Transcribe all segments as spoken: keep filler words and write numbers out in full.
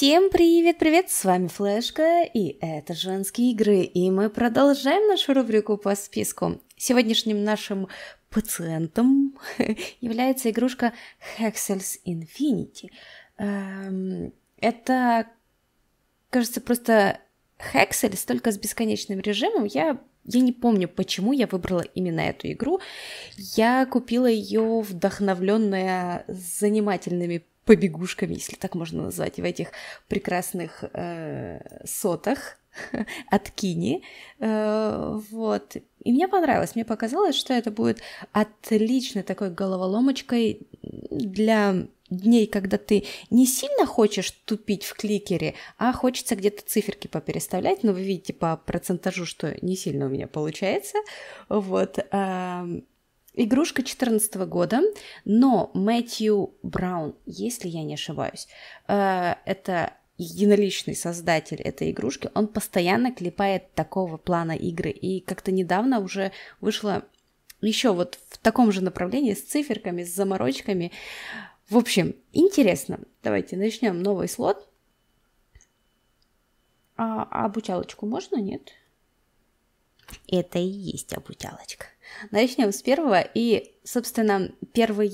Всем привет-привет, с вами Флешка, и это «Женские игры», и мы продолжаем нашу рубрику по списку. Сегодняшним нашим пациентом является игрушка Hexcells Infinity. Это, кажется, просто Hexcells, только с бесконечным режимом. Я, я не помню, почему я выбрала именно эту игру. Я купила ее, вдохновленная занимательными побегушками, если так можно назвать, в этих прекрасных э, сотах от Кинни. Э, вот. И мне понравилось, мне показалось, что это будет отличной такой головоломочкой для дней, когда ты не сильно хочешь тупить в кликере, а хочется где-то циферки попереставлять. Но вы видите по процентажу, что не сильно у меня получается. Вот. Игрушка две тысячи четырнадцатого года, но Мэтью Браун, если я не ошибаюсь, это единоличный создатель этой игрушки, он постоянно клепает такого плана игры, и как-то недавно уже вышла еще вот в таком же направлении, с циферками, с заморочками. В общем, интересно. Давайте начнем новый слот. А обучалочку можно, нет? Это и есть обучалочка. Начнем с первого, и, собственно, первые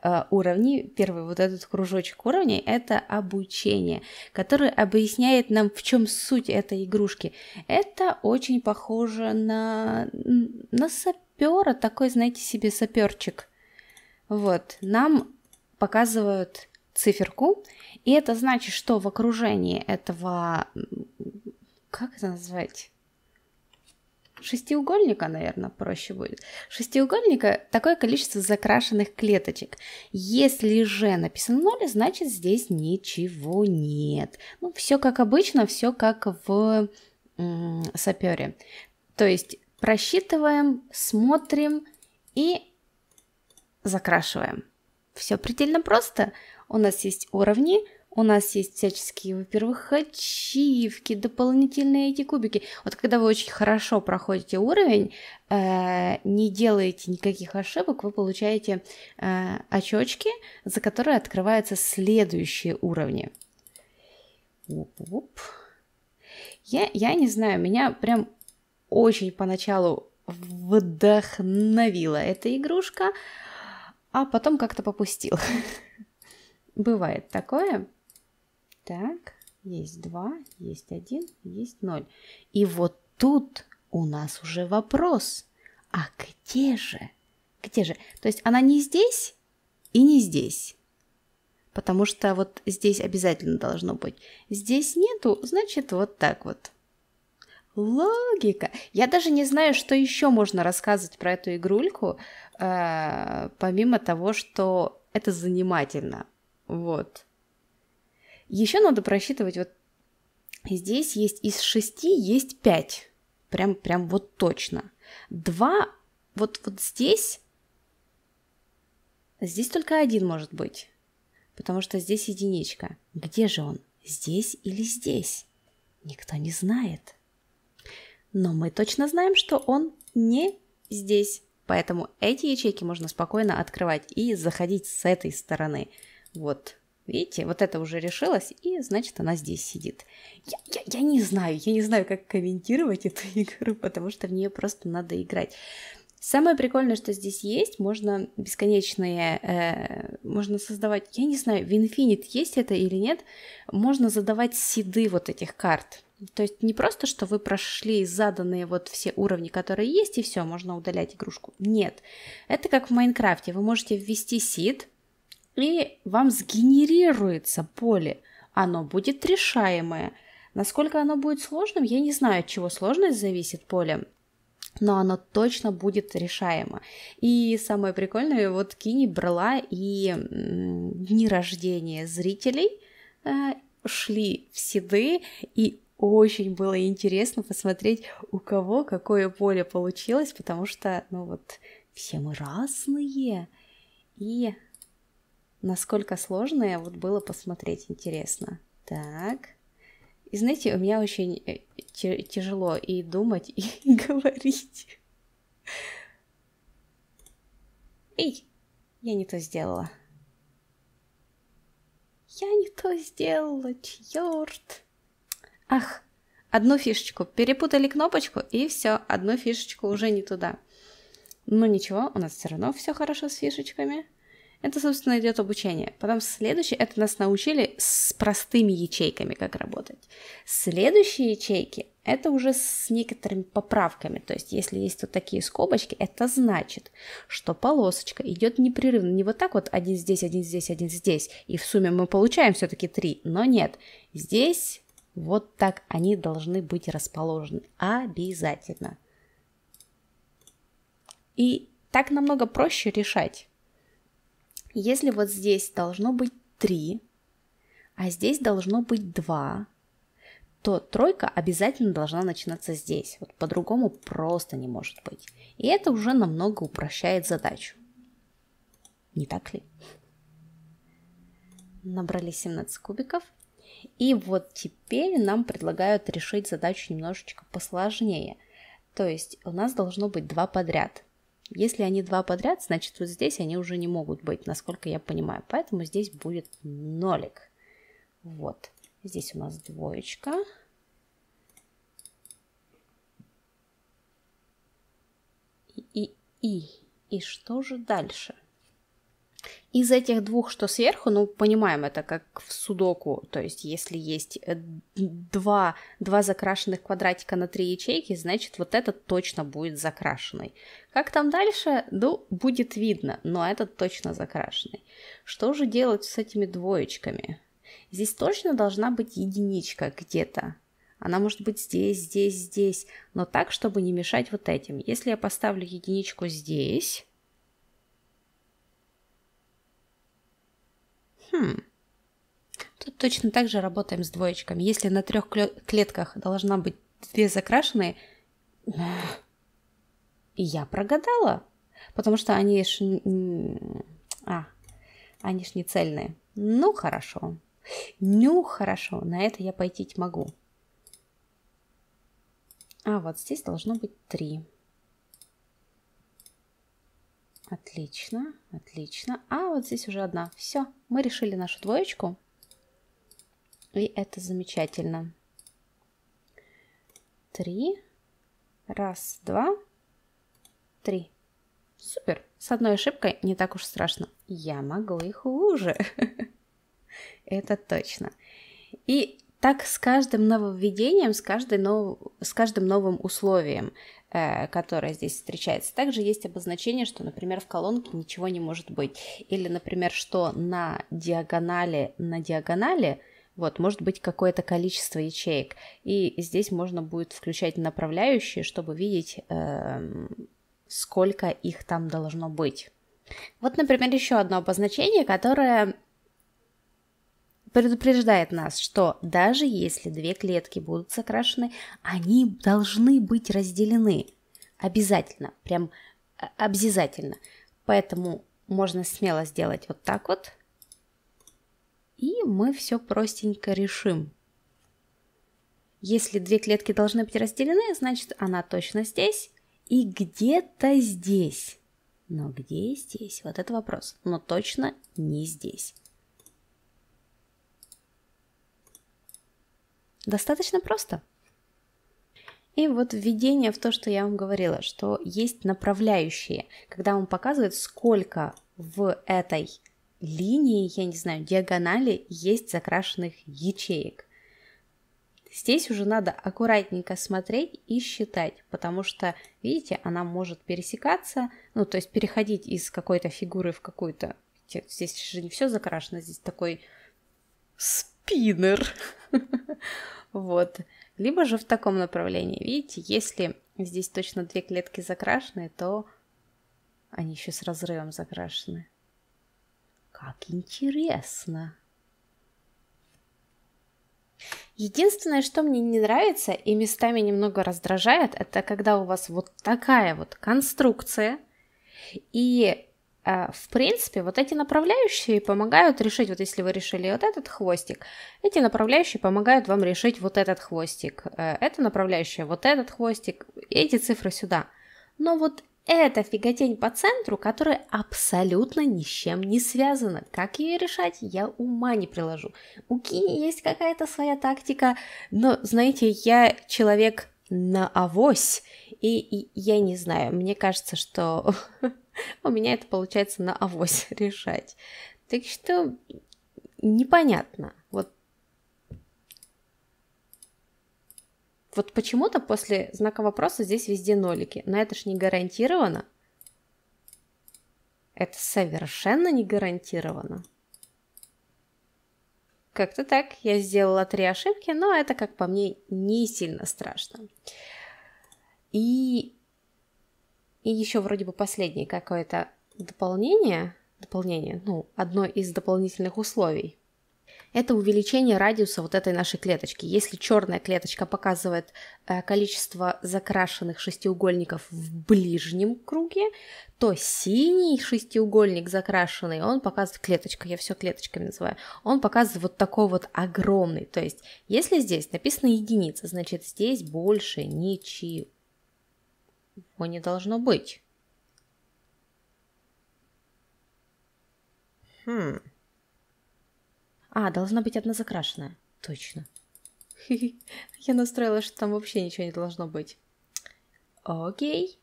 э, уровни, первый вот этот кружочек уровней — это обучение, которое объясняет нам, в чем суть этой игрушки. Это очень похоже на, на сапера, такой, знаете себе, саперчик. Вот, нам показывают циферку, и это значит, что в окружении этого, как это назвать? Шестиугольника, наверное, проще будет. Шестиугольника такое количество закрашенных клеточек. Если же написано ноль, значит здесь ничего нет. Ну, все как обычно, все как в сапере. То есть просчитываем, смотрим и закрашиваем. Все предельно просто. У нас есть уровни. У нас есть всяческие, во-первых, ачивки, дополнительные эти кубики. Вот когда вы очень хорошо проходите уровень, э, не делаете никаких ошибок, вы получаете э, очочки, за которые открываются следующие уровни. Оп-оп. Я, я не знаю, меня прям очень поначалу вдохновила эта игрушка, а потом как-то попустила. Бывает такое. Так, есть два, есть один, есть ноль. И вот тут у нас уже вопрос. А где же? Где же? То есть она не здесь и не здесь. Потому что вот здесь обязательно должно быть. Здесь нету, значит, вот так вот. Логика. Я даже не знаю, что еще можно рассказывать про эту игрульку, э-э, помимо того, что это занимательно. Вот. Еще надо просчитывать, вот здесь есть из шести, есть пять, прям, прям вот точно. Два, вот, вот здесь, здесь только один может быть, потому что здесь единичка. Где же он? Здесь или здесь? Никто не знает. Но мы точно знаем, что он не здесь, поэтому эти ячейки можно спокойно открывать и заходить с этой стороны. Вот, видите, вот это уже решилось, и значит, она здесь сидит. Я, я, я не знаю, я не знаю, как комментировать эту игру, потому что в нее просто надо играть. Самое прикольное, что здесь есть, можно бесконечные, э, можно создавать, я не знаю, в Infinite есть это или нет, можно задавать сиды вот этих карт. То есть не просто, что вы прошли заданные вот все уровни, которые есть, и все, можно удалять игрушку. Нет, это как в Майнкрафте, вы можете ввести сид, и вам сгенерируется поле, оно будет решаемое. Насколько оно будет сложным, я не знаю, от чего сложность зависит поле, но оно точно будет решаемо. И самое прикольное, вот Кинни брала и дни рождения зрителей, шли в сиды, и очень было интересно посмотреть, у кого какое поле получилось, потому что, ну вот, все мы разные, и... Насколько сложное, вот было посмотреть интересно. Так. И знаете, у меня очень тяжело и думать, и говорить. Эй, я не то сделала. Я не то сделала, черт. Ах, одну фишечку. Перепутали кнопочку, и все, одну фишечку уже не туда. Но ничего, у нас все равно все хорошо с фишечками. Это, собственно, идет обучение. Потом следующее, это нас научили с простыми ячейками, как работать. Следующие ячейки, это уже с некоторыми поправками. То есть, если есть вот такие скобочки, это значит, что полосочка идет непрерывно. Не вот так вот, один здесь, один здесь, один здесь. И в сумме мы получаем все-таки три. Но нет, здесь вот так они должны быть расположены. Обязательно. И так намного проще решать. Если вот здесь должно быть три, а здесь должно быть два, то тройка обязательно должна начинаться здесь. Вот по-другому просто не может быть. И это уже намного упрощает задачу. Не так ли? Набрали семнадцать кубиков. И вот теперь нам предлагают решить задачу немножечко посложнее. То есть у нас должно быть два подряд. Если они два подряд, значит, вот здесь они уже не могут быть, насколько я понимаю. Поэтому здесь будет нолик. Вот. Здесь у нас двоечка. И, и, и. И что же дальше? Из этих двух, что сверху, ну, понимаем, это как в судоку. То есть, если есть два, два закрашенных квадратика на три ячейки, значит, вот этот точно будет закрашенный. Как там дальше? Ну, будет видно, но этот точно закрашенный. Что же делать с этими двоечками? Здесь точно должна быть единичка где-то. Она может быть здесь, здесь, здесь, но так, чтобы не мешать вот этим. Если я поставлю единичку здесь... Хм. Тут точно так же работаем с двоечками. Если на трех клетках должна быть две закрашенные, я прогадала, потому что они ж, а, они ж не цельные. Ну хорошо, ну хорошо, на это я пойти могу. А вот здесь должно быть три. Отлично, отлично. А вот здесь уже одна. Все, мы решили нашу двоечку. И это замечательно. Три. Раз, два, три. Супер. С одной ошибкой не так уж страшно. Я могу и хуже. Это точно. И так с каждым нововведением, с, каждой нов... с каждым новым условием, которая здесь встречается. Также есть обозначение, что, например, в колонке ничего не может быть. Или, например, что на диагонали, на диагонали вот, может быть какое-то количество ячеек. И здесь можно будет включать направляющие, чтобы видеть, сколько их там должно быть. Вот, например, еще одно обозначение, которое... предупреждает нас, что даже если две клетки будут закрашены, они должны быть разделены. Обязательно, прям обязательно. Поэтому можно смело сделать вот так вот. И мы все простенько решим. Если две клетки должны быть разделены, значит, она точно здесь и где-то здесь. Но где здесь? Вот это вопрос. Но точно не здесь. Достаточно просто. И вот введение в то, что я вам говорила, что есть направляющие, когда он показывает, сколько в этой линии, я не знаю, диагонали есть закрашенных ячеек. Здесь уже надо аккуратненько смотреть и считать, потому что, видите, она может пересекаться, ну, то есть переходить из какой-то фигуры в какую-то... Здесь же не все закрашено, здесь такой спиннер. Вот. Либо же в таком направлении. Видите, если здесь точно две клетки закрашены, то они еще с разрывом закрашены. Как интересно. Единственное, что мне не нравится и местами немного раздражает, это когда у вас вот такая вот конструкция. И, э, в принципе, вот эти направляющие помогают решить, вот если вы решили вот этот хвостик, эти направляющие помогают вам решить вот этот хвостик, это направляющая, вот этот хвостик, эти цифры сюда. Но вот эта фиготень по центру, которая абсолютно ни с чем не связана. Как ее решать, я ума не приложу. У Кинни есть какая-то своя тактика, но, знаете, я человек на авось, и, и я не знаю, мне кажется, что у меня это получается на авось решать. Так что непонятно. Вот Вот почему-то после знака вопроса здесь везде нолики. Но это ж не гарантировано. Это совершенно не гарантировано. Как-то так. Я сделала три ошибки, но это, как по мне, не сильно страшно. И, и еще вроде бы последнее какое-то дополнение. Дополнение, ну, одно из дополнительных условий. Это увеличение радиуса вот этой нашей клеточки. Если черная клеточка показывает количество закрашенных шестиугольников в ближнем круге, то синий шестиугольник закрашенный, он показывает клеточку, я все клеточками называю, он показывает вот такой вот огромный. То есть, если здесь написано единица, значит здесь больше ничего не должно быть. Хм... А, должна быть одна закрашенная. Точно. Я настроила, что там вообще ничего не должно быть. Окей.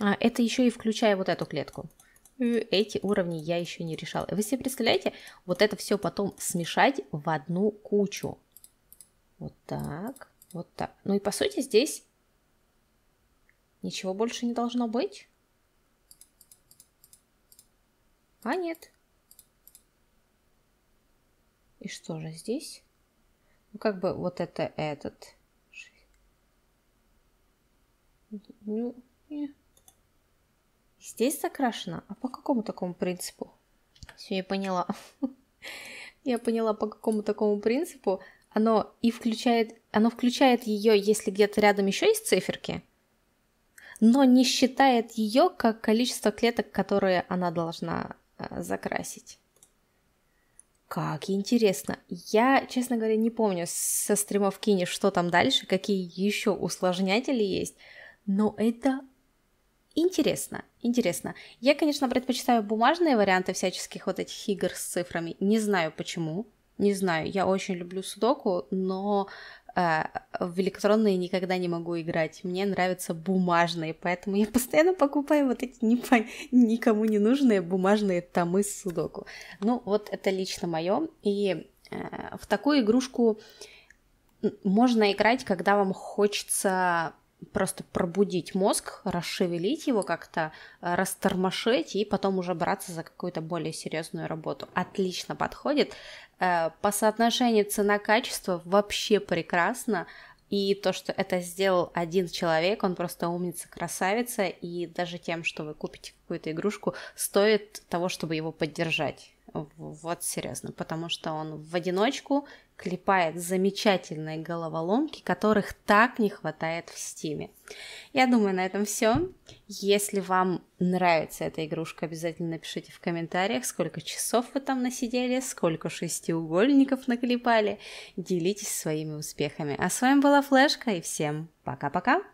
А, это еще и включая вот эту клетку. Эти уровни я еще не решала. Вы себе представляете, вот это все потом смешать в одну кучу. Вот так, вот так. Ну и по сути здесь ничего больше не должно быть. А нет. И что же здесь? Ну, как бы вот это этот. Ну, здесь закрашено? А по какому такому принципу? Все, я поняла. Я поняла, по какому такому принципу. Оно и включает, оно включает ее, если где-то рядом еще есть циферки, но не считает ее как количество клеток, которые она должна закрасить. Как интересно. Я, честно говоря, не помню со стримов Кинни, что там дальше, какие еще усложнятели есть, но это интересно, интересно. Я, конечно, предпочитаю бумажные варианты всяческих вот этих игр с цифрами, не знаю почему, не знаю, я очень люблю судоку, но э, в электронные никогда не могу играть, мне нравятся бумажные, поэтому я постоянно покупаю вот эти никому не нужные бумажные томы с судоку. Ну, вот это лично мое, и э, в такую игрушку можно играть, когда вам хочется просто пробудить мозг, расшевелить его как-то, растормошить и потом уже браться за какую-то более серьезную работу. Отлично подходит. По соотношению цена-качество вообще прекрасно. И то, что это сделал один человек, он просто умница, красавица. И даже тем, что вы купите какую-то игрушку, стоит того, чтобы его поддержать. Вот серьезно. Потому что он в одиночку клепает замечательные головоломки, которых так не хватает в Стиме. Я думаю, на этом все. Если вам нравится эта игрушка, обязательно напишите в комментариях, сколько часов вы там насидели, сколько шестиугольников наклепали. Делитесь своими успехами. А с вами была Флешка, и всем пока-пока!